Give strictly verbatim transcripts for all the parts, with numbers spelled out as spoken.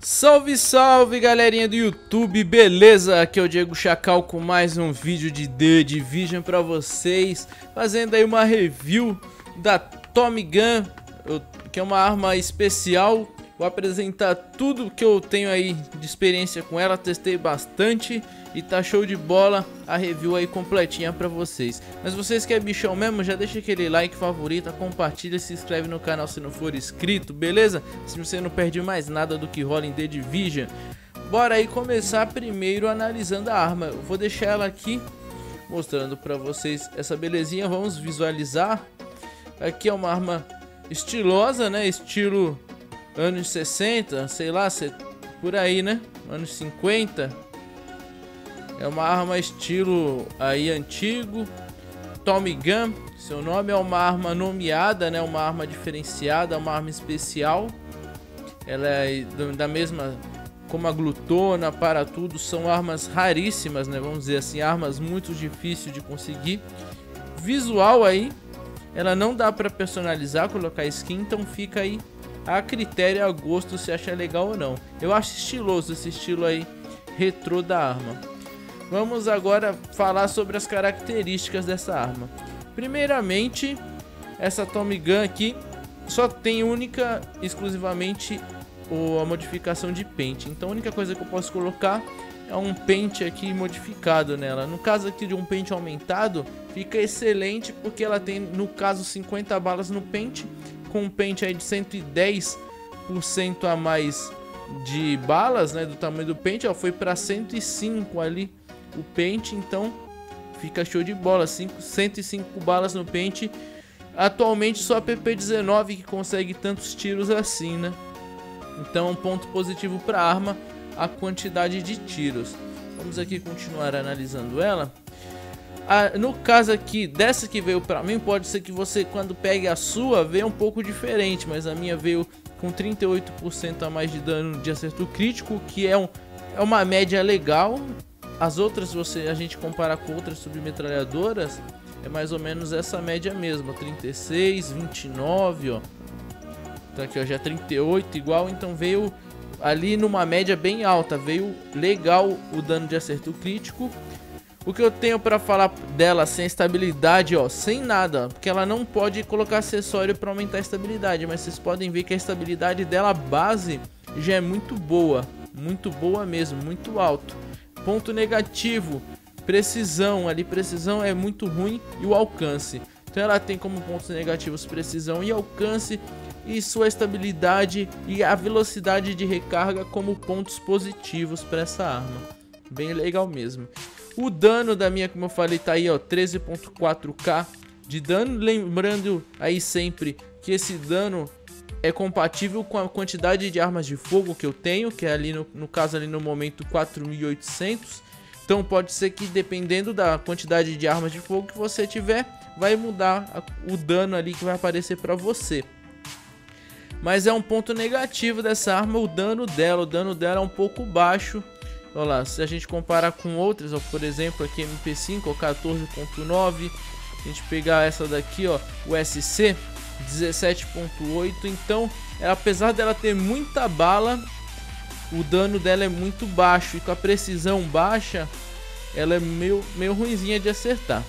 Salve, salve galerinha do YouTube, beleza? Aqui é o Diego Chacal com mais um vídeo de The Division pra vocês. Fazendo aí uma review da Tommy Gun, que é uma arma especial. Vou apresentar tudo que eu tenho aí de experiência com ela, testei bastante e tá show de bola a review aí completinha pra vocês. Mas vocês que é bichão mesmo, já deixa aquele like, favorita, compartilha, se inscreve no canal se não for inscrito, beleza? Se você não perde mais nada do que rola em The Division. Bora aí começar primeiro analisando a arma. Eu vou deixar ela aqui mostrando pra vocês essa belezinha, vamos visualizar. Aqui é uma arma estilosa, né? Estilo... anos sessenta, sei lá, por aí, né? Anos cinquenta. É uma arma estilo aí antigo. Tommy Gun, seu nome, é uma arma nomeada, né? Uma arma diferenciada, uma arma especial. Ela é da mesma como a glutona, para tudo. São armas raríssimas, né? Vamos dizer assim, armas muito difíceis de conseguir. Visual aí, ela não dá para personalizar, colocar skin, então fica aí a critério, a gosto, se acha legal ou não. Eu acho estiloso esse estilo aí retrô da arma. Vamos agora falar sobre as características dessa arma. Primeiramente, essa Tommy Gun aqui só tem única, exclusivamente a modificação de pente. Então a única coisa que eu posso colocar é um pente aqui modificado nela. No caso aqui de um pente aumentado, fica excelente porque ela tem, no caso, cinquenta balas no pente. Com um pente aí de cento e dez por cento a mais de balas, né, do tamanho do pente, ó, foi para cento e cinco ali o pente, então fica show de bola, cento e cinco balas no pente. Atualmente só a P P dezenove que consegue tantos tiros assim, né? Então é um ponto positivo para a arma, a quantidade de tiros. Vamos aqui continuar analisando ela. Ah, no caso aqui, dessa que veio pra mim, pode ser que você, quando pegue a sua, veja um pouco diferente, mas a minha veio com trinta e oito por cento a mais de dano de acerto crítico, que é, um, é uma média legal. As outras, você, a gente comparar com outras submetralhadoras, é mais ou menos essa média mesmo, trinta e seis, vinte e nove, ó. Tá aqui, ó, já trinta e oito igual, então veio ali numa média bem alta, veio legal o dano de acerto crítico. O que eu tenho para falar dela sem estabilidade, ó, sem nada, porque ela não pode colocar acessório para aumentar a estabilidade, mas vocês podem ver que a estabilidade dela base já é muito boa, muito boa mesmo, muito alto. Ponto negativo, precisão, ali precisão é muito ruim e o alcance. Então ela tem como pontos negativos precisão e alcance, e sua estabilidade e a velocidade de recarga como pontos positivos para essa arma. Bem legal mesmo. O dano da minha, como eu falei, tá aí, ó, treze vírgula quatro K de dano. Lembrando aí sempre que esse dano é compatível com a quantidade de armas de fogo que eu tenho, que é ali no, no caso ali no momento quatro mil e oitocentos. Então pode ser que, dependendo da quantidade de armas de fogo que você tiver, vai mudar a, o dano ali que vai aparecer para você. Mas é um ponto negativo dessa arma, o dano dela. O dano dela é um pouco baixo. Olha lá, se a gente comparar com outras, ó, por exemplo, aqui M P cinco, ó, quatorze vírgula nove, a gente pegar essa daqui, ó, o S C, dezessete vírgula oito, então, apesar dela ter muita bala, o dano dela é muito baixo, e com a precisão baixa, ela é meio, meio ruinzinha de acertar.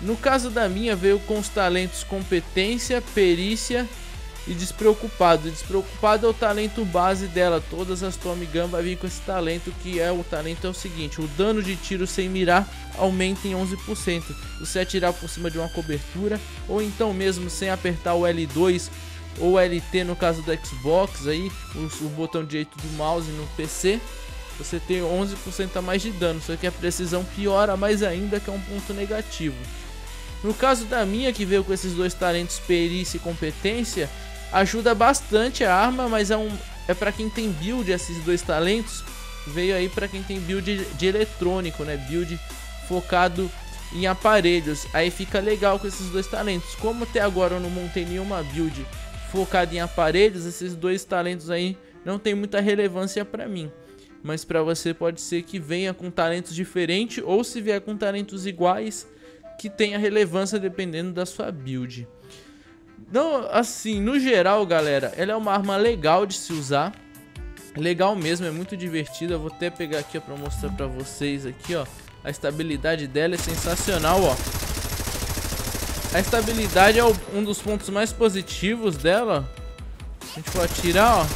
No caso da minha, veio com os talentos competência, perícia e despreocupado. Despreocupado é o talento base dela. Todas as Tommy Gun vai vir com esse talento, que é o talento é o seguinte: o dano de tiro sem mirar aumenta em onze por cento. Você atirar por cima de uma cobertura, ou então mesmo sem apertar o L dois ou L T no caso do Xbox, aí o, o botão direito do mouse no P C, você tem onze por cento a mais de dano. Só que a precisão piora mais ainda, que é um ponto negativo. No caso da minha, que veio com esses dois talentos, perícia e competência, ajuda bastante a arma, mas é, um, é para quem tem build, esses dois talentos, veio aí para quem tem build de eletrônico, né? Build focado em aparelhos, aí fica legal com esses dois talentos. Como até agora eu não montei nenhuma build focada em aparelhos, esses dois talentos aí não tem muita relevância para mim. Mas para você pode ser que venha com talentos diferentes, ou se vier com talentos iguais, que tenha relevância dependendo da sua build. Não, assim, no geral, galera, ela é uma arma legal de se usar. legal mesmo, é muito divertido. Eu vou até pegar aqui, ó, pra mostrar pra vocês aqui, ó. A estabilidade dela é sensacional, ó. A estabilidade é o, um dos pontos mais positivos dela. A gente pode atirar, ó.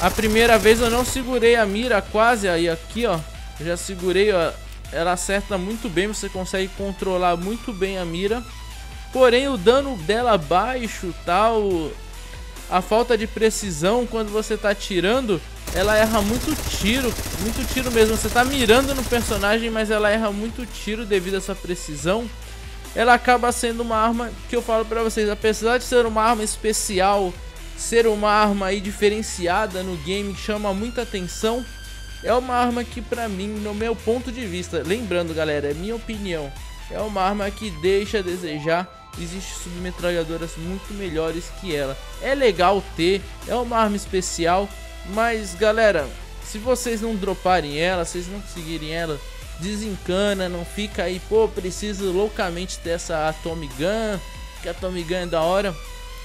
A primeira vez eu não segurei a mira quase, aí aqui, ó. Eu já segurei, ó. Ela acerta muito bem, você consegue controlar muito bem a mira. Porém, o dano dela baixo, tal, a falta de precisão quando você tá atirando, ela erra muito tiro, muito tiro mesmo. Você tá mirando no personagem, mas ela erra muito tiro devido a essa precisão. Ela acaba sendo uma arma que eu falo pra vocês, apesar de ser uma arma especial, ser uma arma aí diferenciada no game, que chama muita atenção, é uma arma que pra mim, no meu ponto de vista, lembrando galera, é minha opinião, é uma arma que deixa a desejar. Existem submetralhadoras muito melhores que ela. É legal ter, é uma arma especial, mas galera, se vocês não droparem ela, vocês não conseguirem ela, desencana, não fica aí, pô, preciso loucamente ter essa Tommy Gun, que a Tommy Gun é da hora.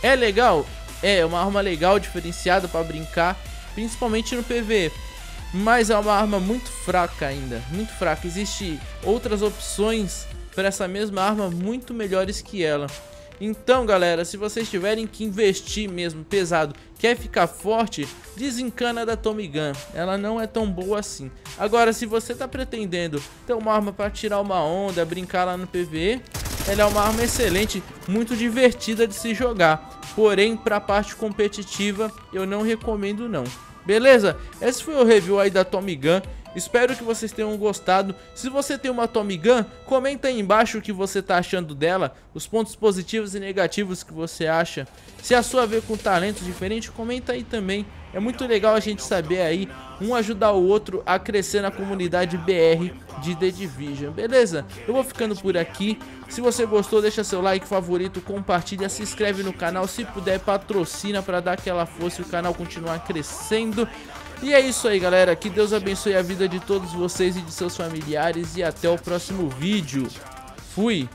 É legal? É, é uma arma legal, diferenciada pra brincar, principalmente no P V E. Mas é uma arma muito fraca ainda, muito fraca. Existem outras opções para essa mesma arma muito melhores que ela. Então galera, se vocês tiverem que investir mesmo pesado, quer ficar forte, desencana da Tommy Gun, ela não é tão boa assim. Agora, se você tá pretendendo ter uma arma para tirar uma onda, brincar lá no P V E, ela é uma arma excelente, muito divertida de se jogar. Porém, para a parte competitiva, eu não recomendo não. Beleza? Esse foi o review aí da Tommy Gun. Espero que vocês tenham gostado. Se você tem uma Tommy Gun, comenta aí embaixo o que você tá achando dela, os pontos positivos e negativos que você acha. Se a sua veio com talentos diferentes, comenta aí também. É muito legal a gente saber aí, um ajudar o outro a crescer na comunidade B R de The Division, beleza? Eu vou ficando por aqui. Se você gostou, deixa seu like, favorito, compartilha, se inscreve no canal. Se puder, patrocina pra dar aquela força e o canal continuar crescendo. E é isso aí, galera. Que Deus abençoe a vida de todos vocês e de seus familiares. E até o próximo vídeo. Fui!